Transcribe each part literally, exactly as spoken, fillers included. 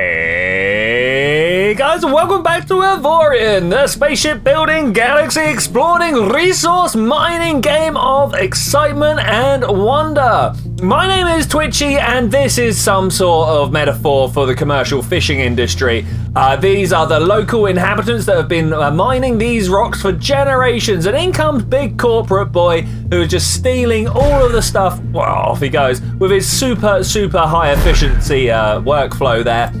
Hey guys, welcome back to Avorion, the spaceship building, galaxy exploring, resource mining game of excitement and wonder. My name is Twitchy and this is some sort of metaphor for the commercial fishing industry. Uh, these are the local inhabitants that have been uh, mining these rocks for generations, and in comes big corporate boy who is just stealing all of the stuff. Well, off he goes with his super, super high efficiency uh, workflow there.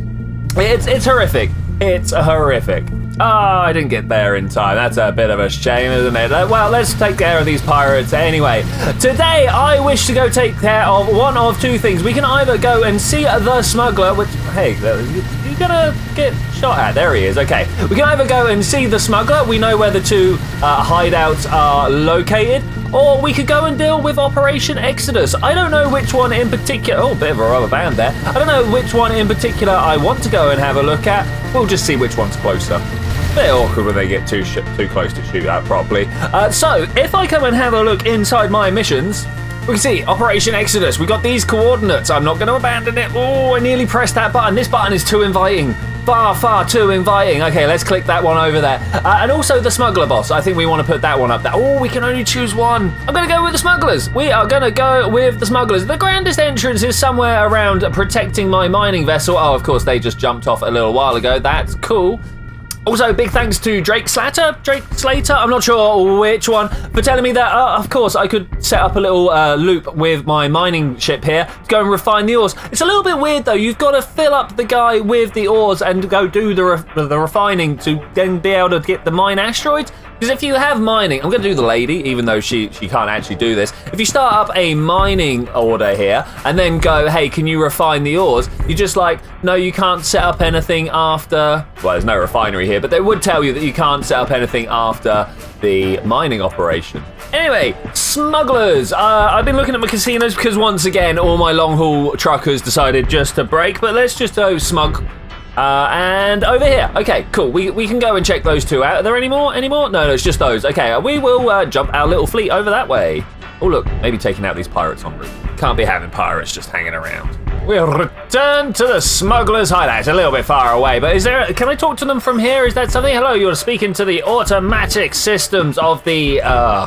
It's, it's horrific. It's horrific. Oh, I didn't get there in time. That's a bit of a shame, isn't it? Well, let's take care of these pirates anyway. Today, I wish to go take care of one of two things. We can either go and see the smuggler, which, hey, you're gonna get shot at. There he is. Okay. We can either go and see the smuggler. We know where the two uh, hideouts are located. Or we could go and deal with Operation Exodus. I don't know which one in particular. Oh, bit of a rubber band there. I don't know which one in particular I want to go and have a look at. We'll just see which one's closer. Bit awkward when they get too sh too close to shoot out properly. Uh, so, if I come and have a look inside my missions, we can see Operation Exodus. We got these coordinates. I'm not going to abandon it. Oh, I nearly pressed that button. This button is too inviting. Far, far too inviting. Okay, let's click that one over there. Uh, and also the smuggler boss. I think we want to put that one up there. Oh, we can only choose one. I'm going to go with the smugglers. We are going to go with the smugglers. The grandest entrance is somewhere around protecting my mining vessel. Oh, of course, they just jumped off a little while ago. That's cool. Also, big thanks to Drake Slater, Drake Slater, I'm not sure which one, for telling me that, uh, of course, I could set up a little uh, loop with my mining ship here to go and refine the ores. It's a little bit weird, though. You've got to fill up the guy with the ores and go do the, ref the refining to then be able to get the mine asteroids. Because if you have mining, I'm going to do the lady, even though she, she can't actually do this. If you start up a mining order here and then go, hey, can you refine the ores? You're just like, no, you can't set up anything after... Well, there's no refinery here, but they would tell you that you can't set up anything after the mining operation. Anyway, smugglers. Uh, I've been looking at my casinos because, once again, all my long-haul truckers decided just to break. But let's just go smug... Uh, and over here. Okay, cool. We, we can go and check those two out. Are there any more? Any more? No, no, it's just those. Okay, we will uh, jump our little fleet over that way. Oh, look, maybe taking out these pirates en route. Can't be having pirates just hanging around. We'll return to the smuggler's hideout. It's a little bit far away, but is there... A, can I talk to them from here? Is that something? Hello, you're speaking to the automatic systems of the... Uh,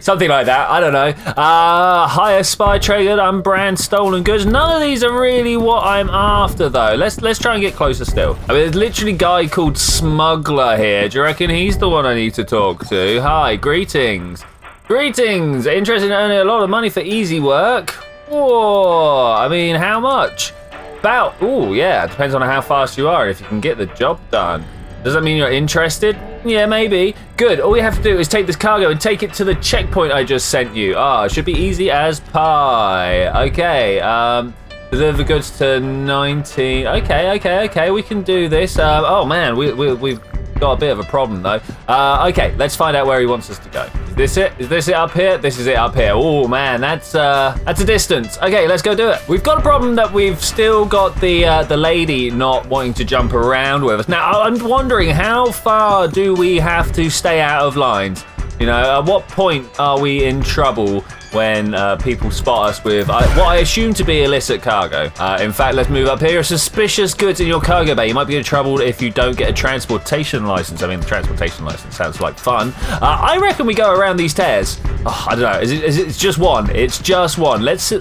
something like that, I don't know. Uh, hire spy trader, unbrand stolen goods. None of these are really what I'm after, though. Let's let's try and get closer still. I mean, there's literally a guy called Smuggler here. Do you reckon he's the one I need to talk to? Hi, greetings. Greetings. Interested in earning a lot of money for easy work. Whoa, I mean, how much? About, ooh, yeah, depends on how fast you are and if you can get the job done. Does that mean you're interested? Yeah, maybe. Good, all you have to do is take this cargo and take it to the checkpoint I just sent you. Ah, it should be easy as pie. Okay, um, deliver goods to nineteen. Okay, okay, okay, we can do this. Uh, oh man, we, we, we've got a bit of a problem though. Uh, okay, let's find out where he wants us to go. Is this it? Is this it up here? This is it up here. Oh man, that's uh, that's a distance. Okay, let's go do it. We've got a problem that we've still got the uh, the lady not wanting to jump around with us. Now, I'm wondering how far do we have to stay out of lines? You know, at what point are we in trouble when uh, people spot us with uh, what I assume to be illicit cargo? Uh, in fact, let's move up here. Suspicious goods in your cargo bay. You might be in trouble if you don't get a transportation license. I mean, the transportation license sounds like fun. Uh, I reckon we go around these tears. Oh, I don't know. Is it? Is it it's just one? It's just one. Let's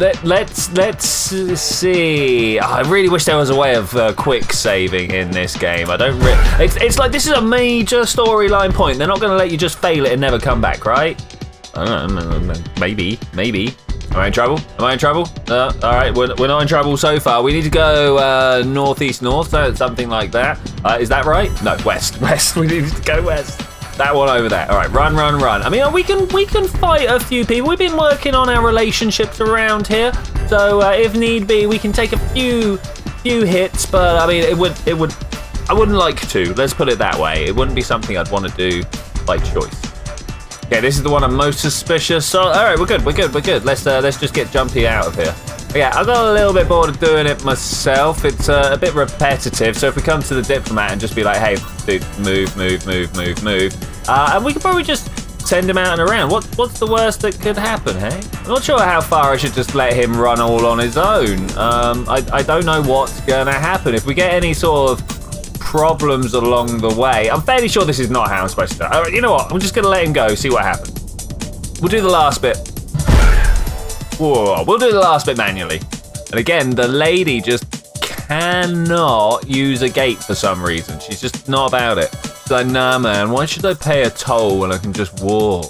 let let's let's see. Oh, I really wish there was a way of uh, quick saving in this game. I don't. It's it's like this is a major storyline point. They're not going to let you just fail it and never come back, right? I don't know, maybe, maybe. Am I in trouble? Am I in trouble? Uh, all right, we're, we're not in trouble so far. We need to go uh, northeast, north, so something like that. Uh, is that right? No, west, west. We need to go west. That one over there. All right, run, run, run. I mean, we can we can fight a few people. We've been working on our relationships around here, so uh, if need be, we can take a few few hits. But I mean, it would it would I wouldn't like to. Let's put it that way. It wouldn't be something I'd want to do by choice. Okay, this is the one I'm most suspicious. So, all right, we're good, we're good, we're good. Let's uh, let's just get Jumpy out of here. Yeah, I got a little bit bored of doing it myself. It's uh, a bit repetitive. So if we come to the diplomat and just be like, hey, dude, move, move, move, move, move, uh, and we could probably just send him out and around. What, what's the worst that could happen, hey? I'm not sure how far I should just let him run all on his own. Um, I, I don't know what's going to happen. If we get any sort of problems along the way, I'm fairly sure this is not how I'm supposed to start. You know what? I'm just going to let him go, see what happens. We'll do the last bit. Whoa, whoa, whoa. We'll do the last bit manually. And again, the lady just cannot use a gate for some reason. She's just not about it. She's like, nah, man, why should I pay a toll when I can just walk?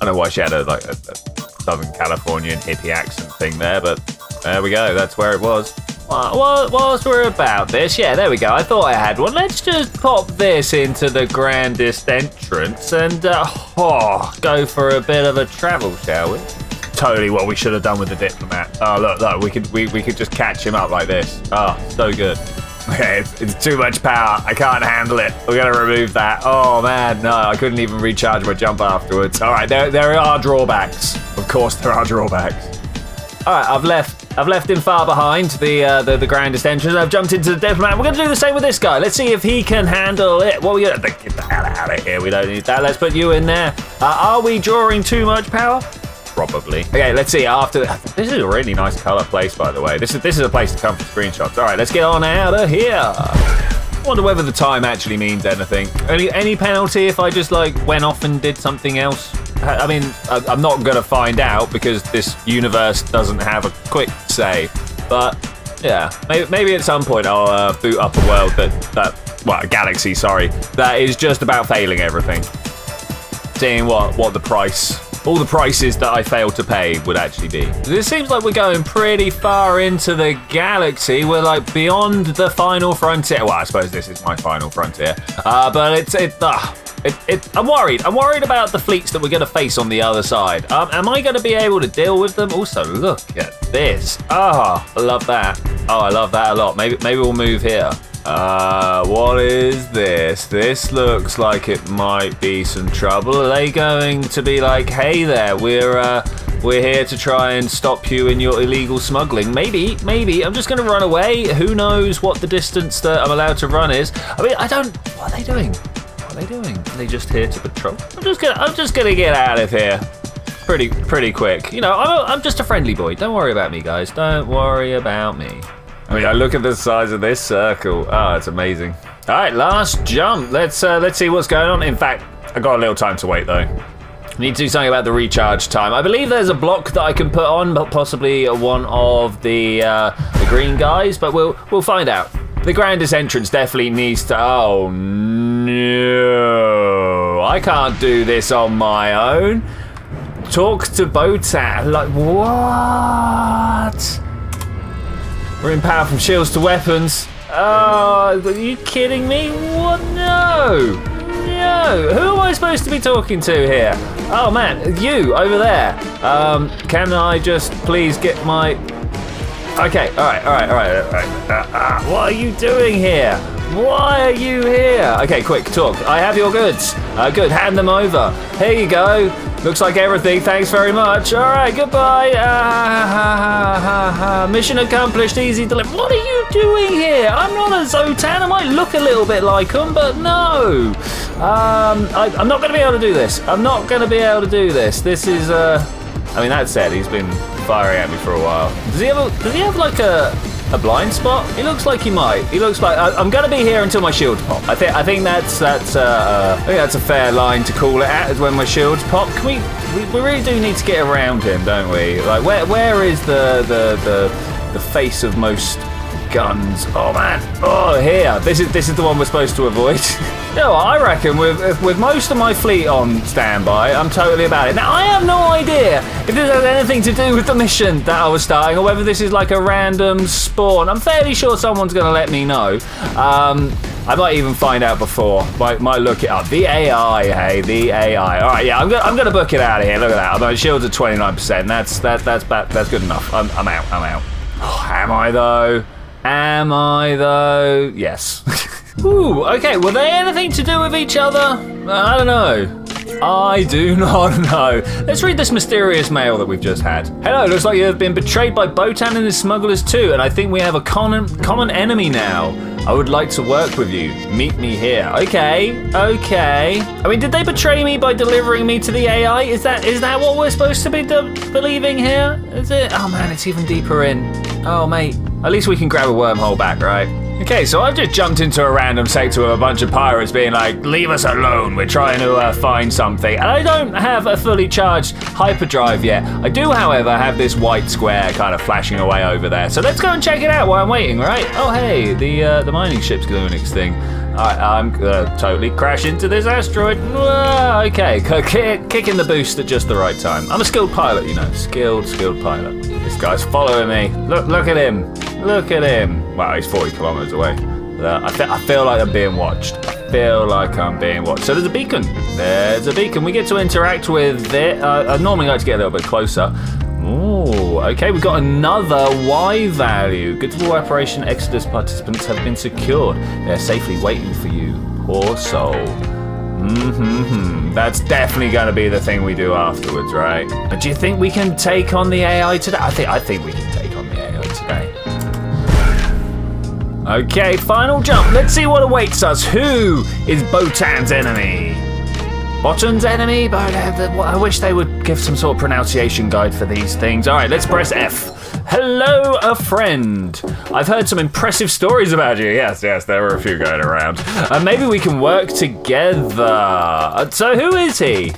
I don't know why she had a, like, a, a Southern Californian hippie accent thing there, but there we go. That's where it was. Well, whilst we're about this, yeah, there we go. I thought I had one. Let's just pop this into the grandest entrance and uh, oh, go for a bit of a travel, shall we? Totally what we should have done with the diplomat. Oh, look, look, we could we, we could just catch him up like this. Oh, so good. Okay, it's, it's too much power. I can't handle it. We're going to remove that. Oh, man, no, I couldn't even recharge my jump afterwards. All right, there, there are drawbacks. Of course, there are drawbacks. All right, I've left I've left him far behind, the, uh, the, the grandest entrance. I've jumped into the diplomat. We're going to do the same with this guy. Let's see if he can handle it. What are we going to do? Get the hell out of here. We don't need that. Let's put you in there. Uh, are we drawing too much power? Probably. Okay, let's see. After the, this is a really nice color place, by the way. This is this is a place to come for screenshots. All right, let's get on out of here. I wonder whether the time actually means anything. Any any penalty if I just like went off and did something else? I mean, I, I'm not gonna find out because this universe doesn't have a quick save. But yeah, maybe, maybe at some point I'll uh, boot up a world that that well, a galaxy, sorry, that is just about failing everything. Seeing what what the price. All the prices that I failed to pay would actually be. This seems like we're going pretty far into the galaxy. We're like beyond the final frontier. Well, I suppose this is my final frontier. Uh, but it's it, uh, it it. I'm worried. I'm worried about the fleets that we're going to face on the other side. Um, am I going to be able to deal with them? Also, look at this. Ah, oh, I love that. Oh, I love that a lot. Maybe maybe we'll move here. Uh, what is this? This looks like it might be some trouble. Are they going to be like, hey there, we're uh, we're here to try and stop you in your illegal smuggling? Maybe, maybe. I'm just going to run away. Who knows what the distance that I'm allowed to run is? I mean, I don't... What are they doing? What are they doing? Are they just here to patrol? I'm just gonna, I'm just gonna get out of here. Pretty, pretty quick. You know, I'm, I'm just a friendly boy. Don't worry about me, guys. Don't worry about me. I mean, I look at the size of this circle. Ah, oh, it's amazing. All right, last jump. Let's uh, let's see what's going on. In fact, I got a little time to wait though. Need to do something about the recharge time. I believe there's a block that I can put on, but possibly one of the uh, the green guys. But we'll we'll find out. The grandest entrance definitely needs to. Oh no! I can't do this on my own. Talk to Botan. Like what? We're in power from shields to weapons. Oh, are you kidding me? What? No! No! Who am I supposed to be talking to here? Oh man, you over there. Um, can I just please get my... Okay, alright, alright, alright. All right. Uh, uh, what are you doing here? Why are you here? Okay, quick, talk. I have your goods. Uh, good, hand them over. Here you go. Looks like everything. Thanks very much. All right, goodbye. Uh, ha, ha, ha, ha. Mission accomplished. Easy delivery. What are you doing here? I'm not a Xsotan. I might look a little bit like him, but no. Um, I, I'm not going to be able to do this. I'm not going to be able to do this. This is. Uh, I mean, that said, he's been firing at me for a while. Does he have? A, does he have like a? A blind spot? He looks like he might. He looks like I, I'm going to be here until my shields pop. I think I think that's that's uh, I think that's a fair line to call it at. Is when my shields pop. Can we, we we really do need to get around him, don't we? Like where where is the the the, the face of most guns? Oh man! Oh here. This is this is the one we're supposed to avoid. No, I reckon with with most of my fleet on standby, I'm totally about it. Now I have no idea if this has anything to do with the mission that I was starting, or whether this is like a random spawn. I'm fairly sure someone's going to let me know. Um, I might even find out before. Might might look it up. The A I, hey, the A I. All right, yeah, I'm gonna I'm gonna book it out of here. Look at that. My shields are twenty-nine percent. That's that that's bad. That's good enough. I'm I'm out. I'm out. Oh, am I though? Am I though? Yes. Ooh, okay, were they anything to do with each other? I don't know. I do not know. Let's read this mysterious mail that we've just had. Hello, looks like you have been betrayed by Botan and his smugglers too, and I think we have a common, common enemy now. I would like to work with you. Meet me here. Okay, okay. I mean, did they betray me by delivering me to the A I? Is that is that what we're supposed to be believing here? Is it? Oh man, it's even deeper in. Oh mate. At least we can grab a wormhole back, right? Okay, so I've just jumped into a random sector with a bunch of pirates being like, leave us alone, we're trying to uh, find something. And I don't have a fully charged hyperdrive yet. I do, however, have this white square kind of flashing away over there. So let's go and check it out while I'm waiting, right? Oh, hey, the uh, the mining ship's doing its thing. I, I'm uh, totally crashing into this asteroid. Whoa, okay, kick, kicking the boost at just the right time. I'm a skilled pilot, you know, skilled, skilled pilot. This guy's following me. Look, look at him. Look at him. Wow, he's forty kilometers away. Uh, I, fe I feel like I'm being watched. I feel like I'm being watched. So there's a beacon. There's a beacon. We get to interact with it. Uh, I normally like to get a little bit closer. Ooh, okay, we've got another Y value. Goods of all Operation Exodus participants have been secured. They're safely waiting for you. Poor soul. Mm-hmm-hmm. That's definitely going to be the thing we do afterwards, right? But do you think we can take on the A I today? I think I think we can take on the A I today. Okay, final jump. Let's see what awaits us. Who is Botan's enemy? Botan's enemy, but I wish they would give some sort of pronunciation guide for these things. All right, let's press F. Hello, a friend. I've heard some impressive stories about you. Yes, yes, there were a few going around. Uh, maybe we can work together. Uh, so who is he?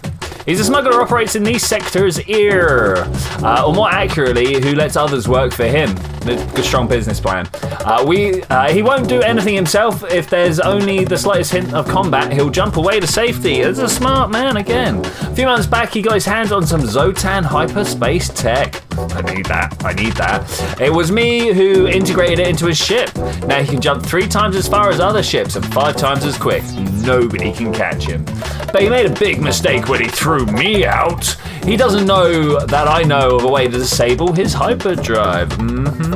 He's a smuggler who operates in these sectors here, uh, or more accurately, who lets others work for him. A strong business plan. Uh, we uh, he won't do anything himself. If there's only the slightest hint of combat, he'll jump away to safety. That's a smart man again. A few months back, he got his hands on some Xsotan hyperspace tech. I need that. I need that. It was me who integrated it into his ship. Now he can jump three times as far as other ships and five times as quick. Nobody can catch him. But he made a big mistake when he threw me out. He doesn't know that I know of a way to disable his hyperdrive. Mm-hmm.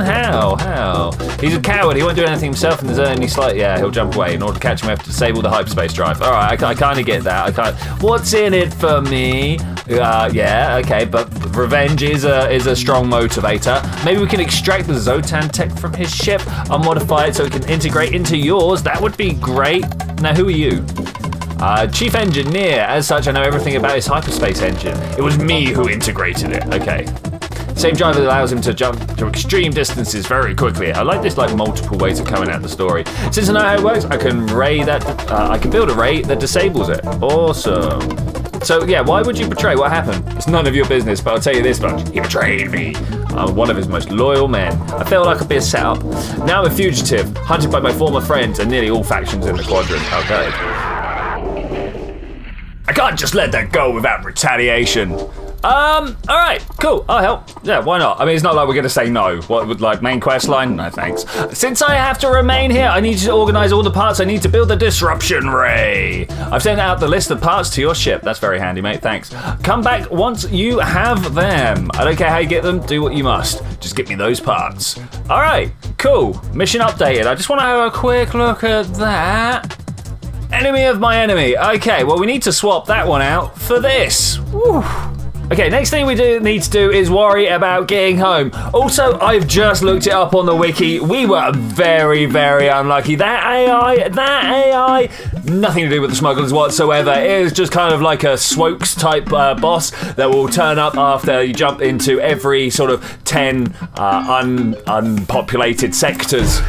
How? How? He's a coward. He won't do anything himself, and there's only slight. Yeah, he'll jump away. In order to catch him, we have to disable the hyperspace drive. All right, I, I kind of get that. I kind. What's in it for me? Uh, yeah, okay, but revenge is a is a strong motivator. Maybe we can extract the Xsotan tech from his ship and modify it so it can integrate into yours. That would be great. Now, who are you? Uh, chief engineer. As such, I know everything about his hyperspace engine. It was me who integrated it. Okay. Same drive that allows him to jump to extreme distances very quickly. I like this, like multiple ways of coming at the story. Since I know how it works, I can ray that. Uh, I can build a ray that disables it. Awesome. So, yeah, why would you betray? What happened? It's none of your business, but I'll tell you this much. He betrayed me. I'm one of his most loyal men. I felt like I'd be a setup. Now I'm a fugitive, hunted by my former friends and nearly all factions in the quadrant. Okay. I can't just let that go without retaliation. Um, alright, cool, I'll help. Yeah, why not? I mean, it's not like we're gonna say no. What would, like, main quest line? No, thanks. Since I have to remain here, I need you to organize all the parts. I need to build the disruption ray. I've sent out the list of parts to your ship. That's very handy, mate, thanks. Come back once you have them. I don't care how you get them, do what you must. Just get me those parts. Alright, cool, mission updated. I just wanna have a quick look at that. Enemy of my enemy. Okay, well, we need to swap that one out for this. Woo. Okay, next thing we do need to do is worry about getting home. Also, I've just looked it up on the wiki. We were very, very unlucky. That A I, that A I, nothing to do with the smugglers whatsoever. It is just kind of like a Swokes type uh, boss that will turn up after you jump into every sort of ten uh, un unpopulated sectors.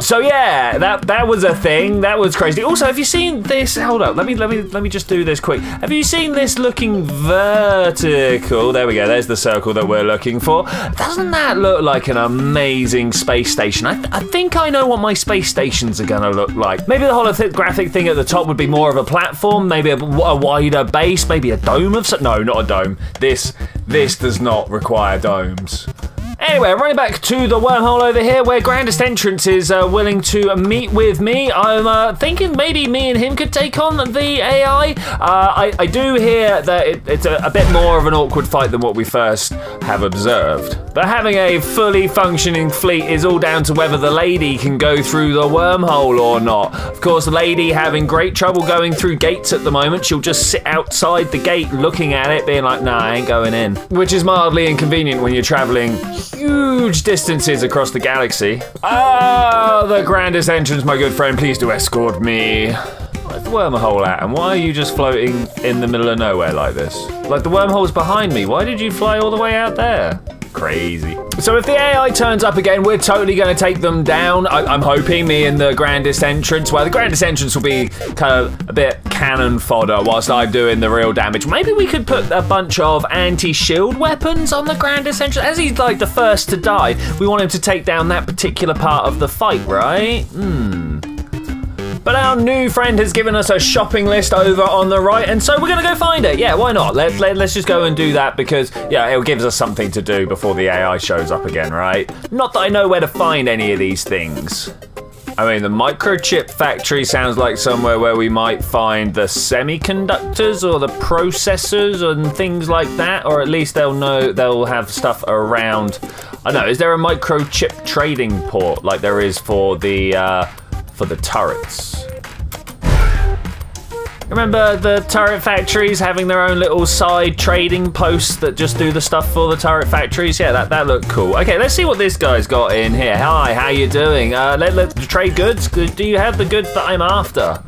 So yeah, that that was a thing. That was crazy. Also, have you seen this? Hold up, let me let me let me just do this quick. Have you seen this looking vertical? There we go. There's the circle that we're looking for. Doesn't that look like an amazing space station? I, th I think I know what my space stations are gonna look like. Maybe the holographic thing at the top would be more of a platform. Maybe a, a wider base. Maybe a dome of some. No, not a dome. This this does not require domes. Anyway, running back to the wormhole over here where Grandest Entrance is uh, willing to meet with me. I'm uh, thinking maybe me and him could take on the A I. Uh, I, I do hear that it, it's a, a bit more of an awkward fight than what we first have observed. But having a fully functioning fleet is all down to whether the Lady can go through the wormhole or not. Of course, the Lady having great trouble going through gates at the moment. She'll just sit outside the gate looking at it, being like, nah, I ain't going in. Which is mildly inconvenient when you're traveling huge distances across the galaxy. Ah, the grandest entrance, my good friend. Please do escort me. Where's the wormhole at? And why are you just floating in the middle of nowhere like this? Like, the wormhole's behind me. Why did you fly all the way out there? Crazy. So if the A I turns up again, we're totally going to take them down. I I'm hoping, me and the grandest entrance. Well, the grandest entrance will be kind of a bit cannon fodder whilst I'm doing the real damage. Maybe we could put a bunch of anti-shield weapons on the grandest entrance. As he's like the first to die, we want him to take down that particular part of the fight, right? Hmm. But our new friend has given us a shopping list over on the right, and so we're going to go find it. Yeah, why not? Let, let, let's just go and do that because, yeah, it'll give us something to do before the A I shows up again, right? Not that I know where to find any of these things. I mean, the microchip factory sounds like somewhere where we might find the semiconductors or the processors and things like that, or at least they'll know they'll have stuff around. I don't know, is there a microchip trading port like there is for the... Uh, for the turrets. Remember the turret factories having their own little side trading posts that just do the stuff for the turret factories? Yeah, that, that looked cool. Okay, let's see what this guy's got in here. Hi, how you doing? Uh, let, let trade goods? Do you have the goods that I'm after?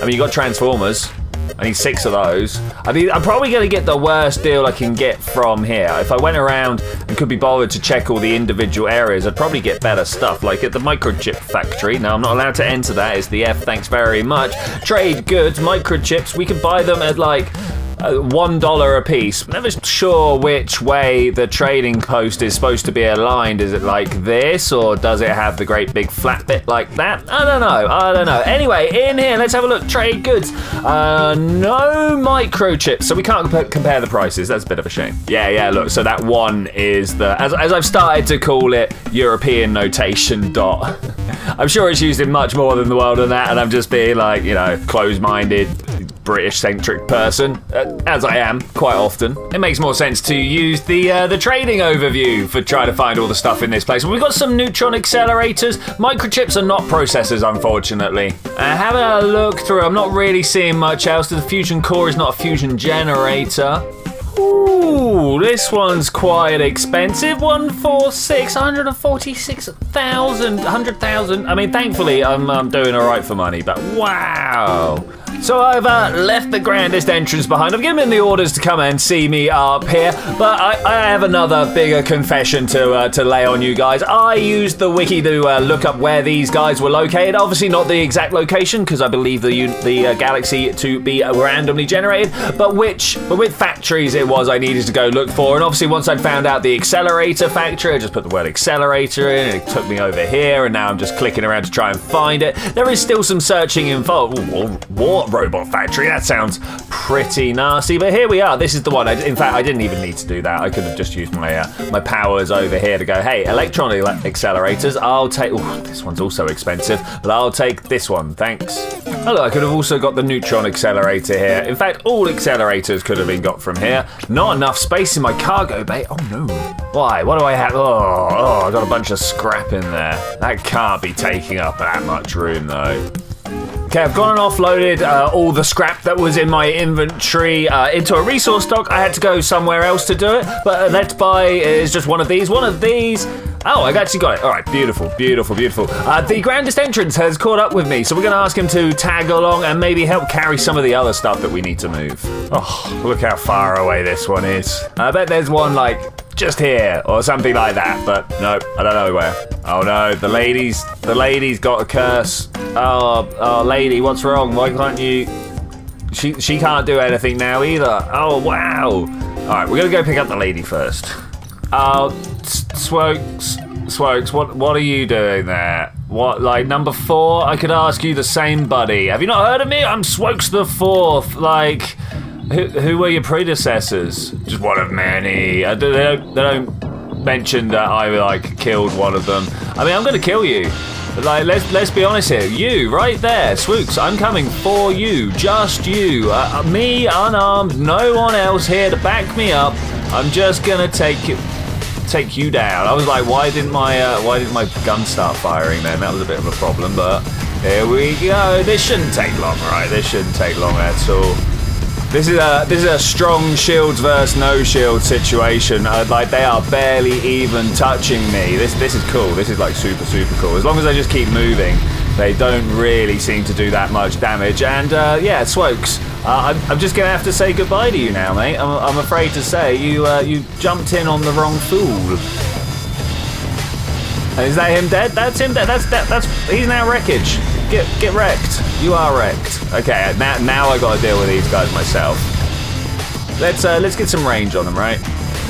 I mean, you got Transformers. I need six of those. I mean, I'm probably going to get the worst deal I can get from here. If I went around and could be bothered to check all the individual areas, I'd probably get better stuff, like at the microchip factory. Now, I'm not allowed to enter that. It's the F, thanks very much. Trade goods, microchips. We can buy them at, like, one dollar a piece. I'm never sure which way the trading post is supposed to be aligned. Is it like this, or does it have the great big flat bit like that? I don't know. I don't know. Anyway, in here, let's have a look. Trade goods. Uh, no microchips, so we can't comp compare the prices. That's a bit of a shame. Yeah, yeah, look, so that one is the, as, as I've started to call it, European notation dot. I'm sure it's used in much more than the world than that, and I'm just being like, you know, closed-minded, British-centric person, uh, as I am quite often. It makes more sense to use the uh, the trading overview for trying to find all the stuff in this place. We've got some neutron accelerators. Microchips are not processors, unfortunately. Uh, have a look through. I'm not really seeing much else. The fusion core is not a fusion generator. Ooh, this one's quite expensive. one forty-six, one hundred forty-six thousand, one hundred thousand. I mean, thankfully, I'm, I'm doing all right for money, but wow. So I've uh, left the grandest entrance behind. I've given him the orders to come and see me up here, but I, I have another bigger confession to uh, to lay on you guys. I used the wiki to uh, look up where these guys were located. Obviously not the exact location, because I believe the the uh, galaxy to be uh, randomly generated, but which but with factories it was I needed to go look for. And obviously once I'd found out the accelerator factory, I just put the word accelerator in, and it took me over here, and now I'm just clicking around to try and find it. There is still some searching involved. Ooh, what? Robot factory, that sounds pretty nasty, but here we are. This is the one. I, in fact, I didn't even need to do that. I could have just used my uh, my powers over here to go, hey, electron ele accelerators, I'll take, ooh, this one's also expensive, but I'll take this one, thanks. Oh, look, I could have also got the neutron accelerator here. In fact, all accelerators could have been got from here. Not enough space in my cargo bay. Oh no, why, what do I have? Oh, oh, I got a bunch of scrap in there. That can't be taking up that much room though. Okay, I've gone and offloaded uh, all the scrap that was in my inventory uh, into a resource dock. I had to go somewhere else to do it, but uh, let's buy is just one of these, one of these. Oh, I've actually got it. All right, beautiful, beautiful, beautiful. Uh, the grandest entrance has caught up with me, so we're going to ask him to tag along and maybe help carry some of the other stuff that we need to move. Oh, look how far away this one is. I bet there's one, like, just here or something like that, but no, I don't know where. Oh no, the lady's the lady's got a curse. Oh, oh lady, what's wrong? Why can't you? She she can't do anything now either. Oh wow. All right, we're gonna go pick up the lady first. Oh, Swokes, Swokes, what what are you doing there? What, like number four? I could ask you the same, buddy. Have you not heard of me? I'm Swokes the Fourth. Like. Who, who were your predecessors? Just one of many. I don't, they, don't, they don't mention that I like killed one of them. I mean, I'm gonna kill you. Like, let's let's be honest here. You right there, Swokes. I'm coming for you, just you. Uh, me, unarmed, no one else here to back me up. I'm just gonna take you. take you down. I was like, why didn't my uh, why didn't my gun start firing then? That was a bit of a problem, but here we go. This shouldn't take long, right? This shouldn't take long at all. This is a this is a strong shields versus no shield situation. Uh, like they are barely even touching me. This this is cool. This is like super super cool. As long as I just keep moving, they don't really seem to do that much damage. And uh, yeah, Swokes, uh, I'm, I'm just gonna have to say goodbye to you now, mate. I'm, I'm afraid to say you uh, you jumped in on the wrong fool. And is that him dead? That's him dead. That's that, that's he's now wreckage. Get get wrecked. You are wrecked. Okay, now now I gotta deal with these guys myself. Let's uh, let's get some range on them, right?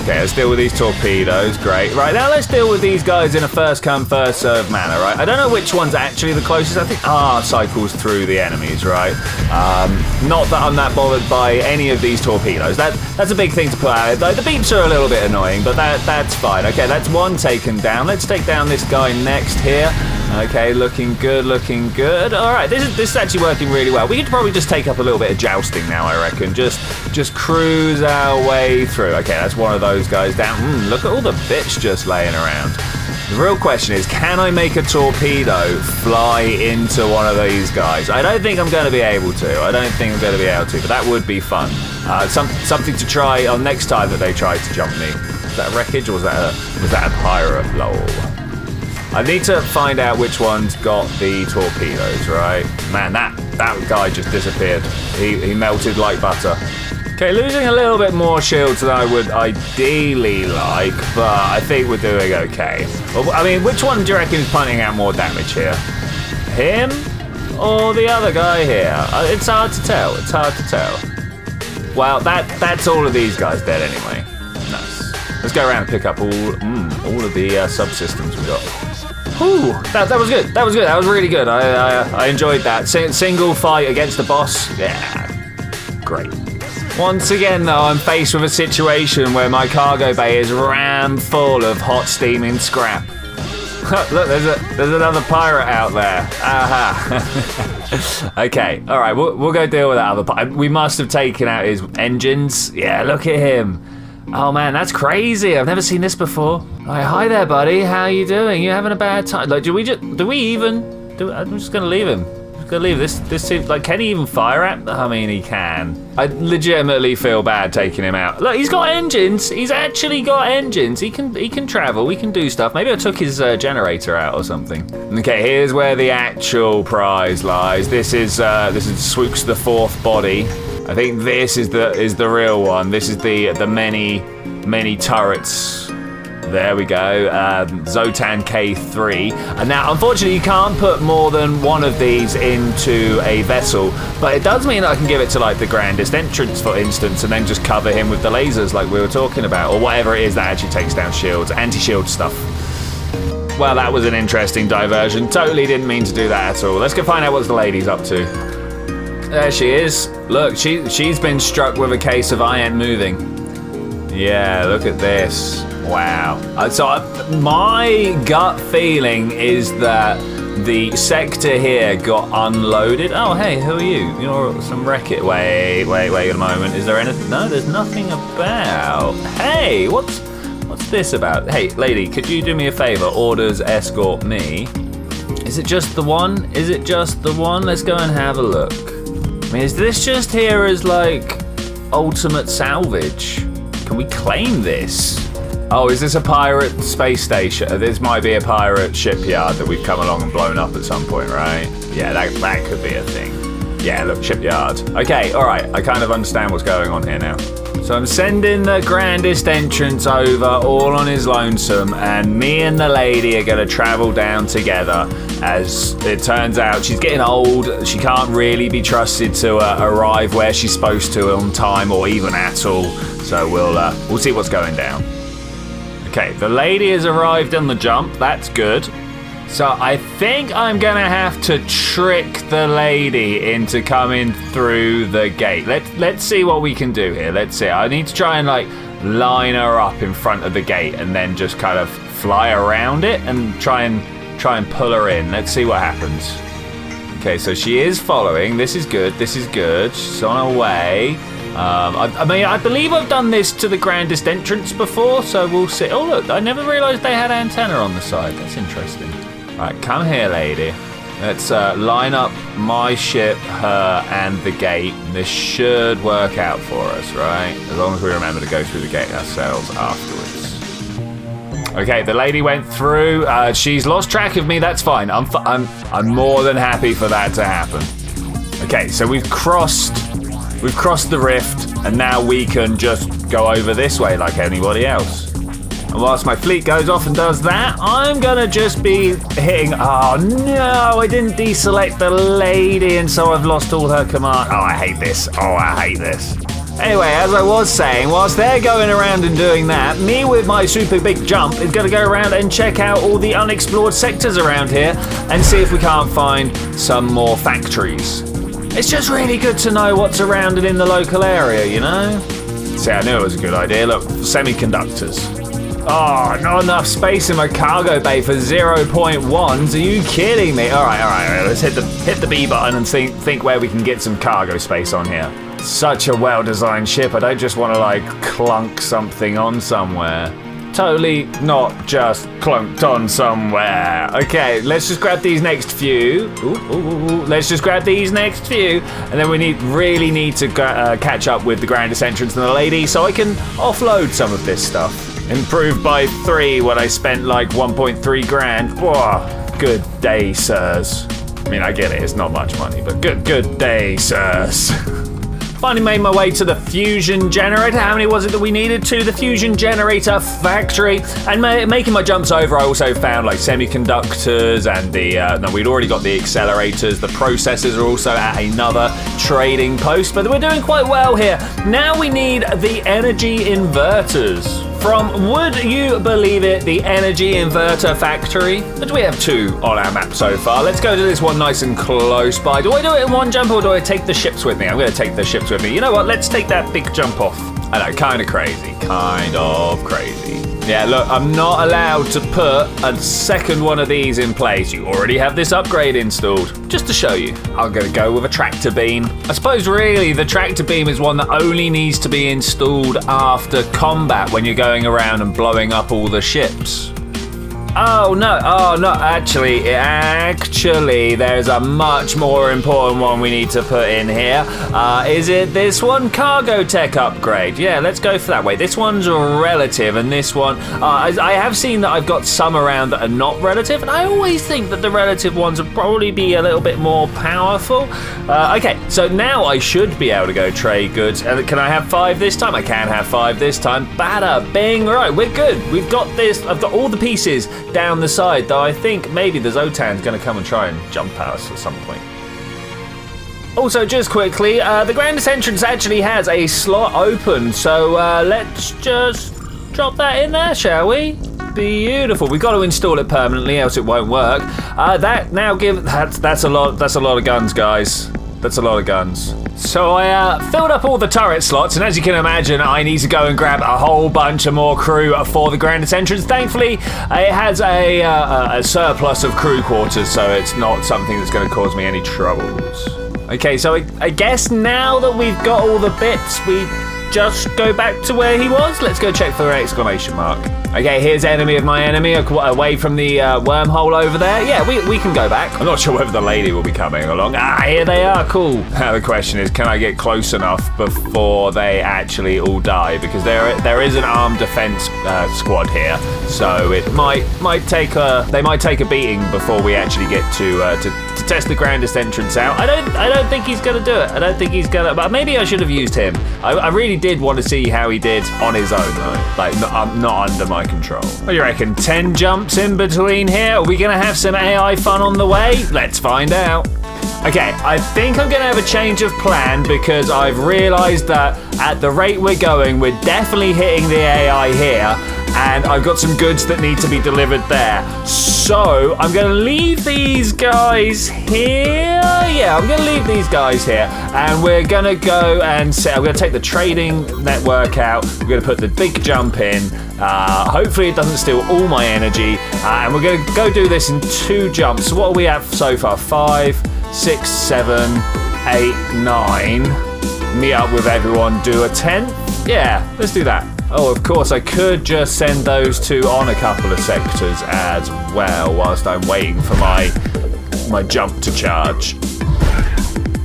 Okay, let's deal with these torpedoes. Great. Right now, let's deal with these guys in a first come first serve manner, right? I don't know which one's actually the closest. I think R cycles through the enemies, right? Um, not that I'm that bothered by any of these torpedoes. That that's a big thing to put out. The beeps are a little bit annoying, but that that's fine. Okay, that's one taken down. Let's take down this guy next here. Okay, looking good, looking good. All right, this is this is actually working really well. We could probably just take up a little bit of jousting now, I reckon. Just just cruise our way through. Okay, that's one of those guys down. Mm, look at all the bits just laying around. The real question is, can I make a torpedo fly into one of these guys? I don't think I'm going to be able to. I don't think I'm going to be able to, but that would be fun. Uh, some, something to try on next time that they try to jump me. Was that a wreckage or was that a, was that a pirate? Lol. I need to find out which one's got the torpedoes, right? Man, that, that guy just disappeared. He, he melted like butter. Okay, losing a little bit more shields than I would ideally like, but I think we're doing okay. Well, I mean, which one do you reckon is punting out more damage here? Him or the other guy here? It's hard to tell. It's hard to tell. Well, that that's all of these guys dead anyway. Nice. Let's go around and pick up all, mm, all of the uh, subsystems we got. Ooh, that, that was good. That was good. That was really good. I I, I enjoyed that. Sing, single fight against the boss. Yeah. Great. Once again, though, I'm faced with a situation where my cargo bay is ram full of hot steaming scrap. Look, there's a there's another pirate out there. Aha. Okay. All right. We'll we'll go deal with that other pirate. We must have taken out his engines. Yeah. Look at him. Oh man, that's crazy. I've never seen this before. Right, hi there, buddy. How are you doing? You having a bad time? Like, do we just, do we even, do, I'm just gonna leave him. I'm just gonna leave this, this seems, like, can he even fire at, I mean, he can. I legitimately feel bad taking him out. Look, he's got engines. He's actually got engines. He can, he can travel, he can do stuff. Maybe I took his uh, generator out or something. Okay, here's where the actual prize lies. This is, uh, this is Swokes the fourth body. I think this is the is the real one. This is the the many many turrets. There we go. Um, Xsotan K three. And now, unfortunately, you can't put more than one of these into a vessel, but it does mean that I can give it to like the grandest entrance, for instance, and then just cover him with the lasers, like we were talking about, or whatever it is that actually takes down shields, anti-shield stuff. Well, that was an interesting diversion. Totally didn't mean to do that at all. Let's go find out what the lady's up to. There she is. Look, she, she's been struck with a case of I ain't moving. Yeah, look at this. Wow. So I, my gut feeling is that the sector here got unloaded. Oh, hey, who are you? You're some wreckage. Wait, wait, wait a moment. Is there anything? No, there's nothing about. Hey, what's, what's this about? Hey, lady, could you do me a favor? Orders escort me. Is it just the one? Is it just the one? Let's go and have a look. I mean, is this just here as, like, ultimate salvage? Can we claim this? Oh, is this a pirate space station? This might be a pirate shipyard that we've come along and blown up at some point, right? Yeah, that, that could be a thing. Yeah, look, shipyard. Okay, all right, I kind of understand what's going on here now. So I'm sending the grandest entrance over, all on his lonesome, and me and the lady are gonna travel down together. As it turns out, she's getting old, she can't really be trusted to uh, arrive where she's supposed to on time or even at all. So we'll, uh, we'll see what's going down. Okay, the lady has arrived on the jump, that's good. So I think I'm gonna have to trick the lady into coming through the gate. Let's let's see what we can do here. Let's see. I need to try and like line her up in front of the gate and then just kind of fly around it and try and try and pull her in. Let's see what happens. Okay, so she is following. This is good. This is good. She's on her way. Um, I, I mean, I believe I've done this to the grandest entrance before, so we'll see. Oh, look, I never realised they had antenna on the side. That's interesting. Right, come here, lady. Let's uh, line up my ship, her, and the gate. This should work out for us, right? As long as we remember to go through the gate ourselves afterwards. Okay, the lady went through. Uh, she's lost track of me. That's fine. I'm, f I'm, I'm more than happy for that to happen. Okay, so we've crossed... We've crossed the rift, and now we can just go over this way like anybody else. And whilst my fleet goes off and does that, I'm gonna just be hitting... Oh, no, I didn't deselect the lady, and so I've lost all her command. Oh, I hate this. Oh, I hate this. Anyway, as I was saying, whilst they're going around and doing that, me with my super big jump is gonna go around and check out all the unexplored sectors around here and see if we can't find some more factories. It's just really good to know what's around and in the local area, you know? See, I knew it was a good idea. Look, semiconductors. Oh, not enough space in my cargo bay for zero point ones. Are you kidding me? All right, all right, all right. Let's hit the, hit the B button and think, think where we can get some cargo space on here. Such a well-designed ship. I don't just want to, like, clunk something on somewhere. Totally not just clunked on somewhere. Okay, let's just grab these next few. Ooh, ooh, ooh. Let's just grab these next few. And then we need really need to uh, catch up with the grandest entrance and the lady so I can offload some of this stuff. Improved by three when I spent like one point three grand. Whoa, good day, sirs. I mean, I get it, it's not much money, but good, good day, sirs. Finally made my way to the fusion generator. How many was it that we needed? To the fusion generator factory. And ma making my jumps over, I also found like semiconductors and the, uh, no, we'd already got the accelerators. The processors are also at another trading post, but we're doing quite well here. Now we need the energy inverters. From, would you believe it, the energy inverter factory? But we have two on our map so far. Let's go to this one nice and close by. Do I do it in one jump or do I take the ships with me? I'm gonna take the ships with me. You know what, let's take that big jump off. I know, kind of crazy, kind of crazy. Yeah, look, I'm not allowed to put a second one of these in place. You already have this upgrade installed. Just to show you, I'm gonna go with a tractor beam. I suppose really the tractor beam is one that only needs to be installed after combat when you're going around and blowing up all the ships. Oh no, oh no, actually, actually there's a much more important one we need to put in here. Uh, is it this one? Cargo tech upgrade. Yeah, let's go for that way. This one's relative and this one, uh, I, I have seen that I've got some around that are not relative, and I always think that the relative ones would probably be a little bit more powerful. Uh, okay, so now I should be able to go trade goods. And can I have five this time? I can have five this time. Bada, bing, right, we're good. We've got this, I've got all the pieces down the side, though I think maybe the Xsotan's going to come and try and jump at us at some point. Also, just quickly, uh, the grandest entrance actually has a slot open, so uh, let's just drop that in there, shall we? Beautiful. We've got to install it permanently, else it won't work. Uh, that now give that's that's a lot. That's a lot of guns, guys. That's a lot of guns. So I uh, filled up all the turret slots, and as you can imagine, I need to go and grab a whole bunch of more crew for the grandest entrance. Thankfully, it has a, uh, a surplus of crew quarters, so it's not something that's going to cause me any troubles. Okay, so I, I guess now that we've got all the bits, we just go back to where he was. Let's go check for an exclamation mark. Okay, here's enemy of my enemy, away from the uh, wormhole over there. Yeah, we, we can go back. I'm not sure whether the lady will be coming along. Ah, here they are, cool. Now the question is, can I get close enough before they actually all die? Because there there is an armed defense uh, squad here, so it might might take a they might take a beating before we actually get to uh, to, to test the grandest entrance out. I don't I don't think he's gonna do it. I don't think he's gonna. But maybe I should have used him. I, I really did want to see how he did on his own, though. Like, not, not under my control. What do you reckon? ten jumps in between here? Are we gonna have some A I fun on the way? Let's find out. Okay, I think I'm gonna have a change of plan because I've realized that at the rate we're going, we're definitely hitting the A I here, and I've got some goods that need to be delivered there. So I'm gonna leave these guys here. Yeah, I'm gonna leave these guys here, and we're gonna go and set. I'm gonna take the trading network out. We're gonna put the big jump in. Uh, hopefully it doesn't steal all my energy, uh, and we're gonna go do this in two jumps. So what are we at so far? Five, six, seven, eight, nine. meet up with everyone, do a tent? Yeah, let's do that. Oh, of course, I could just send those two on a couple of sectors as well whilst I'm waiting for my, my jump to charge.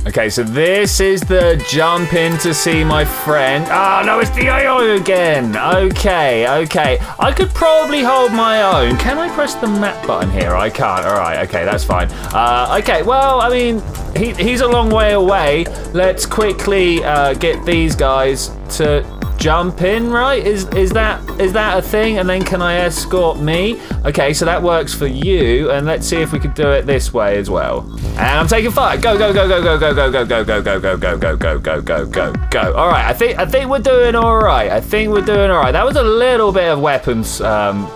Okay, so this is the jump in to see my friend. Ah, oh, no, it's the A I again. Okay, okay. I could probably hold my own. Can I press the map button here? I can't. All right, okay, that's fine. Uh, okay, well, I mean, he, he's a long way away. Let's quickly uh, get these guys to jump in, right? Is is that is that a thing? And then can I escort me? Okay, so that works for you. And let's see if we could do it this way as well. And I'm taking fire. Go go go go go go go go go go go go go go go go go go go. All right, I think I think we're doing all right. I think we're doing all right. That was a little bit of weapons. Um,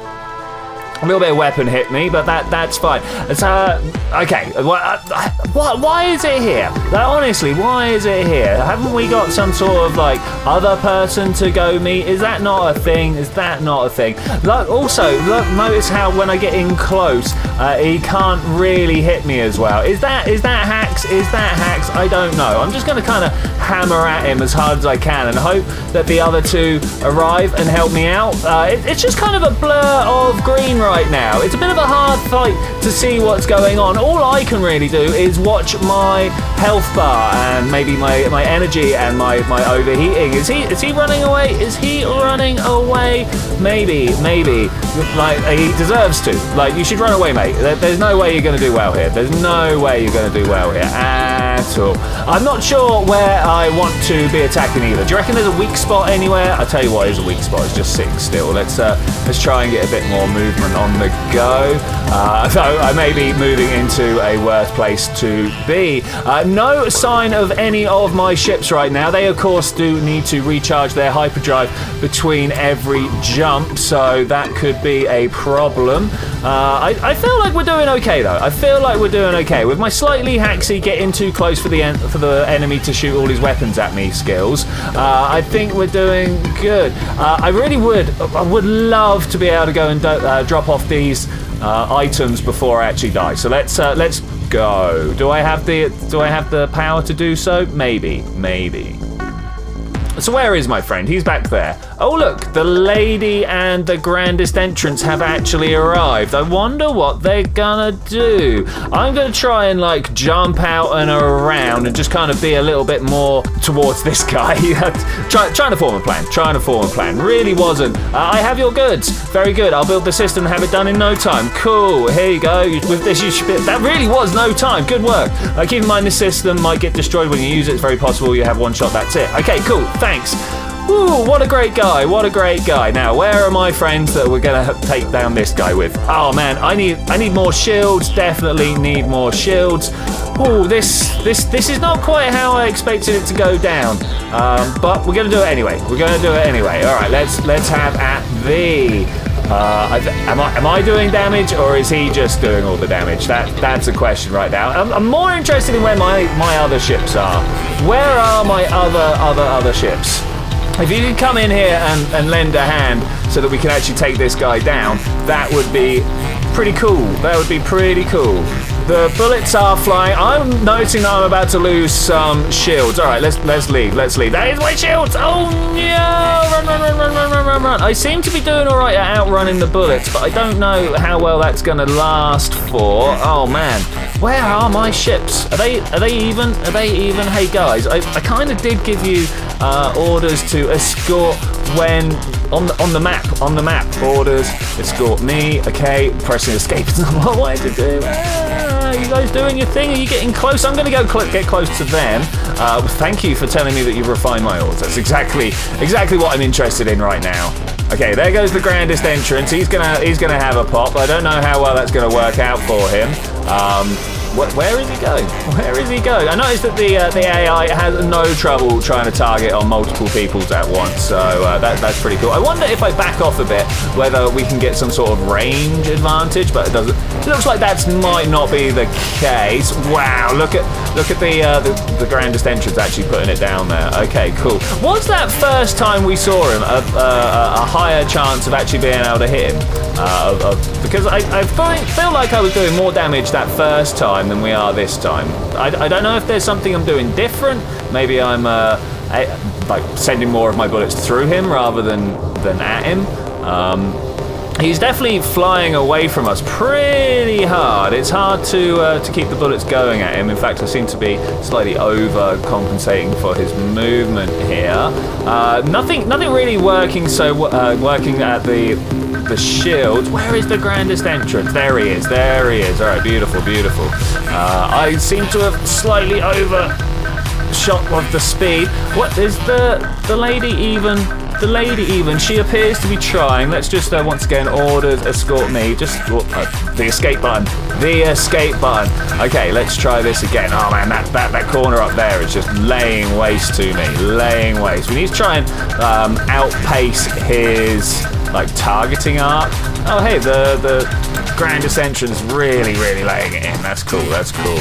a little bit of weapon hit me, but that that's fine. It's uh okay. What? Why is it here? Like, honestly, why is it here? Haven't we got some sort of like other person to go meet? Is that not a thing? Is that not a thing? Look, also look. Notice how when I get in close, uh, he can't really hit me as well. Is that is that hacks? Is that hacks? I don't know. I'm just gonna kind of hammer at him as hard as I can and hope that the other two arrive and help me out. Uh, it, it's just kind of a blur of green right right now. It's a bit of a hard fight to see what's going on. All I can really do is watch my health bar and maybe my, my energy and my, my overheating. Is he is he running away? Is he running away? Maybe, maybe. Like, he deserves to. Like, you should run away, mate. There's no way you're going to do well here. There's no way you're going to do well here at all. I'm not sure where I want to be attacking either. Do you reckon there's a weak spot anywhere? I'll tell you what, there's a weak spot. It's just sitting still. Let's, uh, let's try and get a bit more movement on the go. Uh, so I may be moving into a worse place to be. Uh, no sign of any of my ships right now. They, of course, do need to recharge their hyperdrive between every jump, so that could be a problem. Uh, I, I feel like we're doing okay, though. I feel like we're doing okay. With my slightly haxy getting too close for the en for the enemy to shoot all his weapons at me skills, uh, I think we're doing good. Uh, I really would, I would love to be able to go and do uh, drop off these uh, items before I actually die. So let's uh, let's go. Do I have the do I have the power to do so? Maybe, maybe. So where is my friend? He's back there. Oh look, the lady and the grandest entrance have actually arrived. I wonder what they're gonna do. I'm gonna try and like jump out and around and just kind of be a little bit more towards this guy. try, trying to form a plan, trying to form a plan. Really wasn't. Uh, I have your goods. Very good. I'll build the system and have it done in no time. Cool. Here you go. With this, you should be, that really was no time. Good work. Uh, keep in mind this system might get destroyed when you use it. It's very possible you have one shot. That's it. Okay, cool. Thanks. Thanks. Ooh, what a great guy, what a great guy. Now, where are my friends that we're gonna take down this guy with? Oh man, I need I need more shields, definitely need more shields. Ooh, this this this is not quite how I expected it to go down. Um, but we're gonna do it anyway. We're gonna do it anyway. Alright, let's let's have at the Uh, I am, I, am I doing damage, or is he just doing all the damage? That That's a question right now. I'm, I'm more interested in where my, my other ships are. Where are my other, other, other ships? If you could come in here and, and lend a hand so that we can actually take this guy down, that would be pretty cool. That would be pretty cool. The bullets are flying. I'm noticing that I'm about to lose some shields. All right, let's let's leave. Let's leave. That is my shields. Oh no! Run, run, run, run, run, run, run, run. I seem to be doing all right at outrunning the bullets, but I don't know how well that's going to last for. Oh man, where are my ships? Are they are they even? Are they even? Hey guys, I I kind of did give you uh, orders to escort when on the on the map on the map orders escort me. Okay, pressing escape is not what I wanted to do. Are you guys doing your thing? Are you getting close? I'm going to go cl get close to them. Uh, thank you for telling me that you've refined my orders. That's exactly, exactly what I'm interested in right now. Okay, there goes the grandest entrance. He's gonna, he's gonna have a pop. I don't know how well that's gonna work out for him. Um, wh where is he going? Where is he going? I noticed that the uh, the A I has no trouble trying to target on multiple people at once, so uh, that that's pretty cool. I wonder if I back off a bit, whether we can get some sort of range advantage, but it doesn't. It looks like that might not be the case. Wow, look at look at the uh, the, the grandest entrance actually putting it down there. Okay, cool. Was that first time we saw him? A, a, a high Higher chance of actually being able to hit him, uh, of, of, because I, I feel, feel like I was doing more damage that first time than we are this time. I, I don't know if there's something I'm doing different. Maybe I'm uh, I, like sending more of my bullets through him rather than than at him. Um, he's definitely flying away from us pretty hard. It's hard to uh, to keep the bullets going at him. In fact, I seem to be slightly overcompensating for his movement here. Uh, nothing, nothing really working. So uh, working at the the shield. Where is the grandest entrance? There he is. There he is. All right, beautiful, beautiful. Uh, I seem to have slightly over. Shot of the speed. What is the the lady even? The lady even. She appears to be trying. Let's just uh, once again order escort me. Just oh, uh, the escape button. The escape button. Okay, let's try this again. Oh man, that that that corner up there is just laying waste to me. Laying waste. We need to try and um, outpace his like targeting arc. Oh hey, the the grand ascension's really really laying it in. That's cool. That's cool.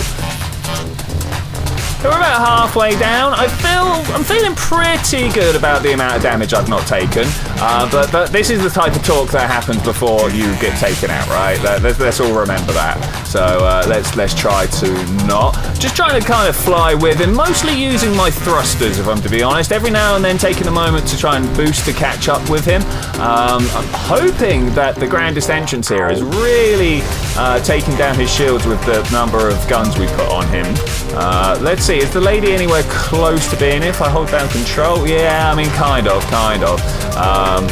We're about halfway down. I feel I'm feeling pretty good about the amount of damage I've not taken. Uh, but but this is the type of talk that happens before you get taken out, right? Let's, let's all remember that. So uh, let's let's try to not. Just trying to kind of fly with him, mostly using my thrusters, if I'm to be honest. Every now and then, taking a moment to try and boost to catch up with him. Um, I'm hoping that the grandest entrance here is really uh, taking down his shields with the number of guns we put on him. Uh, let's. Is the lady anywhere close to being if I hold down control? Yeah, I mean, kind of, kind of. Um,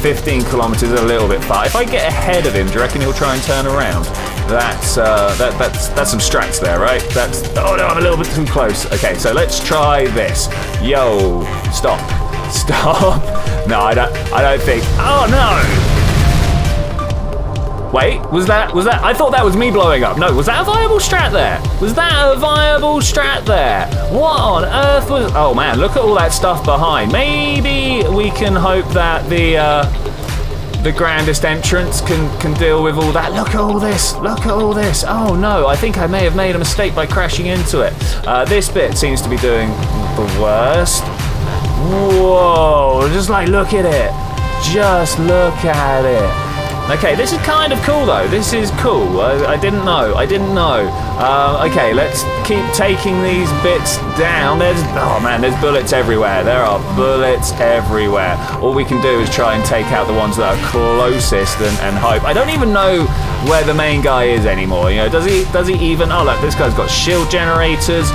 fifteen kilometers is a little bit far. If I get ahead of him, do you reckon he'll try and turn around? That's uh, that, that's that's some strats there, right? That's oh no, I'm a little bit too close. Okay, so let's try this. Yo, stop, stop. No, I don't. I don't think. Oh no. Wait, was that was that? I thought that was me blowing up. No, was that a viable strat there? Was that a viable strat there? What on earth was... Oh man, look at all that stuff behind. Maybe we can hope that the uh, the grandest entrance can, can deal with all that. Look at all this, look at all this. Oh no, I think I may have made a mistake by crashing into it. Uh, this bit seems to be doing the worst. Whoa, just like look at it. Just look at it. Okay, this is kind of cool though. This is cool. I, I didn't know. I didn't know. Uh, okay, let's keep taking these bits down. There's oh man, there's bullets everywhere. There are bullets everywhere. All we can do is try and take out the ones that are closest and, and hope. I don't even know where the main guy is anymore. You know, does he does he even? Oh look, this guy's got shield generators.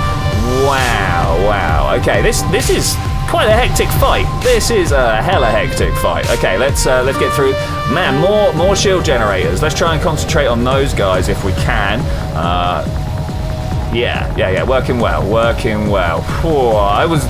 Wow, wow. Okay, this this is. Quite a hectic fight. This is a hella hectic fight. Okay, let's uh, let's get through. Man, more more shield generators. Let's try and concentrate on those guys if we can. Uh, yeah, yeah, yeah. Working well. Working well. Poor. I was